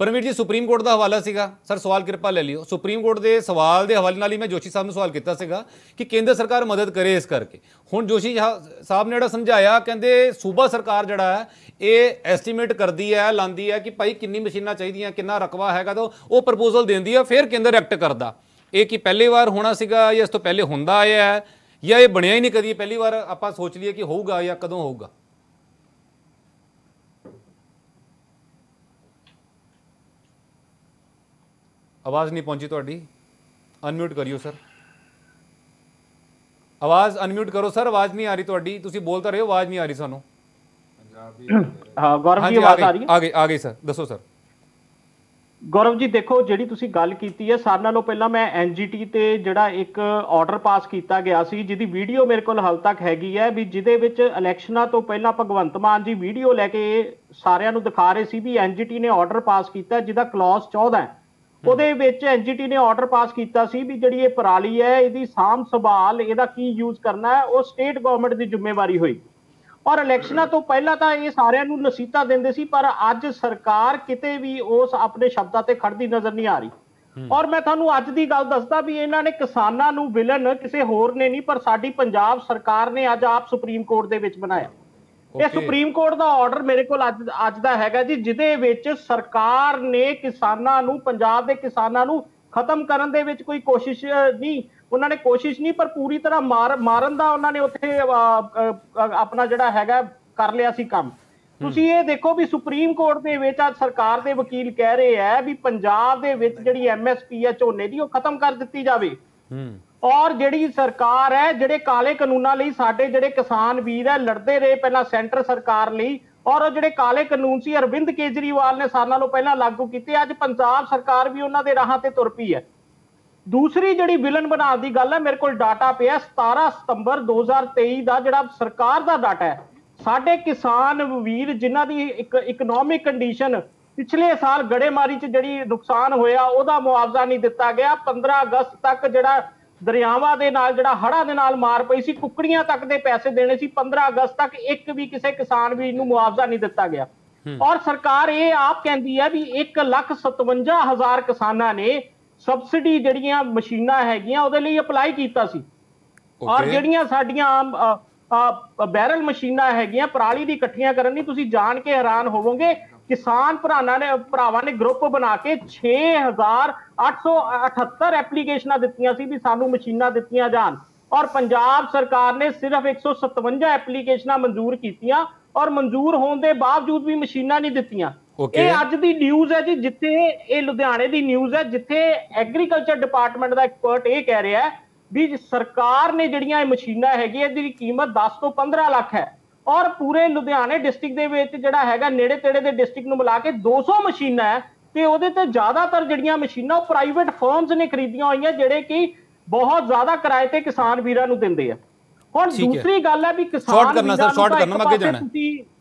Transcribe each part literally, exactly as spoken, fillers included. परवीर जी supreme court का हवाला सीगा सर सवाल कृपा ले लियो सुप्रीम कोर्ट के सवाल के हवाले नाल ही मैं जोशी साहब ने सवाल किया सीगा कि केंद्र सरकार मदद करे इस करके हुण जोशी साहब ने जिहड़ा समझाया कहते सूबा सरकार जिहड़ा है ये एस्टीमेट करती है लांदी है कि भाई कितनी मशीनां चाहिए कितना रकबा हैगा तो वो प्रपोजल देंदी है फिर केंद्र एक्ट करता ये कि पहली बार होना सीगा या इस तो पहले होंदा आया है या ये बनिया ही नहीं कदी पहली बार आपां सोच लीए कि होऊगा या कदों होऊगा। आवाज़ नहीं पहुंची तुहाडी अनम्यूट करियो सर आवाज़ अनम्यूट करो सर आवाज़ नहीं आ रही तुहाडी तुसीं बोल तां रहे हो आवाज़ नहीं आ रही सानूं। हाँ गौरव जी आवाज़ आ रही है आ गई आ गई सर दसो सर। गौरव जी देखो जिहड़ी तुसीं गल कीती है सारे नालों पहलां मैं एन जी टी ते जिहड़ा एक ऑर्डर पास किया गया सी जिहदी वीडियो मेरे कोल हाल तक हैगी है भी जिहदे विच इलैक्शनां तो पहलां भगवंत मान जी वीडियो लैके सारिआं नूं दिखा रहे सी भी एन जी टी ने ऑर्डर पास किया जिहदा क्लॉज चौदह है ਉਹਦੇ ਵਿੱਚ ਐਨਜੀਟੀ ਨੇ ਆਰਡਰ ਪਾਸ ਕੀਤਾ ਸੀ ਵੀ ਜਿਹੜੀ ਇਹ ਪਰਾਲੀ ਹੈ ਇਹਦੀ ਸਾਂਭ ਸੰਭਾਲ ਇਹਦਾ ਕੀ ਯੂਜ਼ ਕਰਨਾ ਹੈ ਉਹ ਸਟੇਟ ਗਵਰਨਮੈਂਟ ਦੀ ਜ਼ਿੰਮੇਵਾਰੀ ਹੋਈ ਔਰ ਇਲੈਕਸ਼ਨਾਂ ਤੋਂ ਪਹਿਲਾਂ ਤਾਂ ਇਹ ਸਾਰਿਆਂ ਨੂੰ ਨਸੀਹਤਾਂ ਦਿੰਦੇ ਸੀ ਪਰ ਅੱਜ ਸਰਕਾਰ ਕਿਤੇ ਵੀ ਉਸ ਆਪਣੇ ਸ਼ਬਦਾਂ ਤੇ ਖੜਦੀ ਨਜ਼ਰ ਨਹੀਂ ਆ ਰਹੀ ਔਰ ਮੈਂ ਤੁਹਾਨੂੰ ਅੱਜ ਦੀ ਗੱਲ ਦੱਸਦਾ ਵੀ ਇਹਨਾਂ ਨੇ ਕਿਸਾਨਾਂ ਨੂੰ ਵਿਲਨ ਕਿਸੇ ਹੋਰ ਨੇ ਨਹੀਂ ਪਰ ਸਾਡੀ ਪੰਜਾਬ ਸਰਕਾਰ ਨੇ ਅੱਜ ਆਪ ਸੁਪਰੀਮ ਕੋਰਟ ਦੇ ਵਿੱਚ ਬਣਾਇਆ। ਇਹ ਸੁਪਰੀਮ ਕੋਰਟ ਦਾ ਆਰਡਰ ਮੇਰੇ ਕੋਲ ਅੱਜ ਅੱਜ ਦਾ ਹੈਗਾ ਜੀ ਜਿਹਦੇ ਵਿੱਚ ਸਰਕਾਰ ਨੇ ਕਿਸਾਨਾਂ ਨੂੰ ਪੰਜਾਬ ਦੇ ਕਿਸਾਨਾਂ ਨੂੰ ਖਤਮ ਕਰਨ ਦੇ ਵਿੱਚ ਕੋਈ ਕੋਸ਼ਿਸ਼ ਨਹੀਂ ਉਹਨਾਂ ਨੇ ਕੋਸ਼ਿਸ਼ ਨਹੀਂ ਪਰ ਪੂਰੀ ਤਰ੍ਹਾਂ ਮਾਰ ਮਾਰਨ ਦਾ ਉਹਨਾਂ ਨੇ ਉੱਥੇ ਆਪਣਾ ਜਿਹੜਾ ਹੈਗਾ ਕਰ ਲਿਆ ਸੀ ਕੰਮ। ਤੁਸੀਂ ਇਹ ਦੇਖੋ ਵੀ ਸੁਪਰੀਮ ਕੋਰਟ ਦੇ ਵਿੱਚ ਅੱਜ ਸਰਕਾਰ ਦੇ ਵਕੀਲ ਕਹਿ ਰਹੇ ਆ ਵੀ ਪੰਜਾਬ ਦੇ ਵਿੱਚ ਜਿਹੜੀ ਐਮ ਐਸ ਪੀ ਹੈ ਝੋਨੇ ਦੀ ਉਹ ਖਤਮ ਕਰ ਦਿੱਤੀ ਜਾਵੇ और जिहड़ी सरकार है जिहड़े काले कानूनां लई साडे जिहड़े किसान वीर है लड़दे रहे पहला सेंटर सरकार लई और जिहड़े काले कानून सी अरविंद केजरीवाल ने सारे नालों पहला लागू कीते अज पंजाब सरकार भी उन्हां दे राहां ते तुर पई है। दूसरी जिहड़ी विलन बनाउण दी गल है मेरे कोल डाटा पिया सतारह सितंबर दो हज़ार तेई का जिहड़ा सरकार का डाटा है साडे किसान वीर जिन्हां दी इक इकनोमिक कंडीशन पिछले साल गड़ेमारी च जिहड़ी नुकसान होया उहदा मुआवजा नहीं दिता गया पंद्रह अगस्त तक जिहड़ा ਦਰਿਆਵਾਂ ਦੇ ਨਾਲ ਜਿਹੜਾ ਹੜ੍ਹਾਂ ਦੇ ਨਾਲ ਮਾਰ ਪਈ ਸੀ ਕੁੱਕੜੀਆਂ ਤੱਕ ਦੇ ਪੈਸੇ ਦੇਣੇ ਸੀ ਪੰਦਰਾਂ ਅਗਸਤ ਤੱਕ ਇੱਕ ਵੀ ਕਿਸੇ ਕਿਸਾਨ ਵੀਰ ਨੂੰ ਮੁਆਵਜ਼ਾ ਨਹੀਂ ਦਿੱਤਾ ਗਿਆ ਔਰ ਸਰਕਾਰ ਇਹ ਆਪ ਕਹਿੰਦੀ ਹੈ ਵੀ ਇੱਕ ਲੱਖ ਸਤਵੰਜਾ ਹਜ਼ਾਰ ਕਿਸਾਨਾਂ ਨੇ ਸਬਸਿਡੀ ਜਿਹੜੀਆਂ ਮਸ਼ੀਨਾਂ ਹੈਗੀਆਂ ਉਹਦੇ ਲਈ ਅਪਲਾਈ ਕੀਤਾ ਸੀ ਔਰ ਜਿਹੜੀਆਂ ਸਾਡੀਆਂ ਬੈਰਲ ਮਸ਼ੀਨਾਂ ਹੈਗੀਆਂ ਪਰਾਲੀ ਦੀ ਇਕੱਠੀਆਂ ਕਰਨ ਲਈ ਤੁਸੀਂ ਜਾਣ ਕੇ ਹੈਰਾਨ ਹੋਵੋਗੇ किसान भरावां ने भरावां ने ग्रुप बना के छे हज़ार अठ सौ अठहत्तर एप्लीकेशन दित्तियां सी भी सानू मशीनां दित्तियां जाण और पंजाब सरकार ने सिर्फ एक सौ सतवंजा एप्लीकेशन मंजूर कीतियां और मंजूर होने के बावजूद भी मशीनां नहीं दित्तियां। ये अज दी न्यूज़ है जी जिथे ये लुधियाने की न्यूज़ है जिथे एग्रीकल्चर डिपार्टमेंट का एक्सपर्ट ये कह रहा है भी सरकार ने जिहड़ियां मशीनां हैगियां इहदी कीमत दस तो पंद्रह लाख है और पूरे लुधियाने डिस्ट्रिक्ट दे विच जिहड़ा हैगा नेड़े तेड़े दे डिस्ट्रिक्ट नूं मिला के दो सौ मशीनां है ते उहदे ते ज़्यादातर जिहड़ियां मशीनां ओह प्राइवेट फर्म्स ने खरीदियां होईयां जिहड़े कि बहुत ज़्यादा किराए ते किसान वीरां नूं दिंदे आ। हुण दूसरी गल है भी किसान वीरां नूं शॉर्ट करना अगे जाणा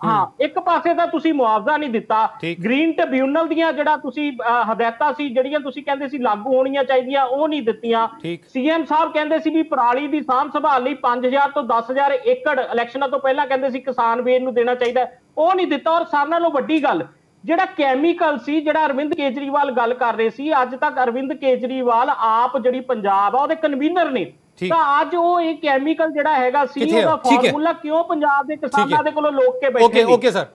हां एक पासे तां तुसीं मुआवजा नहीं दित्ता ग्रीन ट्रिब्यूनल दीयां जिहड़ा तुसीं हदायतां सी जिहड़ियां तुसीं कहंदे सी लागू होणीआं चाहीदियां ओह नहीं दित्तियां सीएम साहब कहंदे सी भी पराली दी साम संभाल लई पाँच हज़ार तो दस हज़ार एकड़ इलैक्शनां तो पहिलां कहंदे सी किसान वीर नूं देना चाहीदा ओह नहीं दित्ता और सारे नालों वड्डी गल ਜਿਹੜਾ ਕੈਮੀਕਲ ਸੀ ਜਿਹੜਾ ਅਰਵਿੰਦ ਕੇਜਰੀਵਾਲ ਗੱਲ ਕਰ ਰਹੇ ਸੀ ਅੱਜ ਤੱਕ ਅਰਵਿੰਦ ਕੇਜਰੀਵਾਲ ਆਪ ਜਿਹੜੀ ਪੰਜਾਬ ਆ ਉਹਦੇ ਕਨਵੀਨਰ ਨੇ ਤਾਂ ਅੱਜ ਉਹ ਇਹ ਕੈਮੀਕਲ ਜਿਹੜਾ ਹੈਗਾ ਸੀ ਉਹਦਾ ਫਾਰਮੂਲਾ ਕਿਉਂ ਪੰਜਾਬ ਦੇ ਕਿਸਾਨਾਂ ਦੇ ਕੋਲੋਂ ਲੋਕ ਕੇ ਬੈਠੇ। Okay okay sir